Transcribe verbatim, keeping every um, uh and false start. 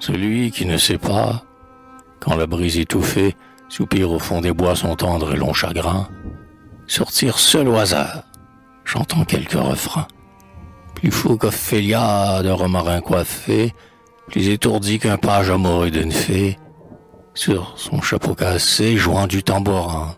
Celui qui ne sait pas, quand la brise étouffée soupire au fond des bois son tendre et long chagrin, sortir seul au hasard, chantant quelques refrains. Plus fou qu'Ophélia d'un romarin coiffé, plus étourdi qu'un page amoureux d'une fée, sur son chapeau cassé jouant du tambourin.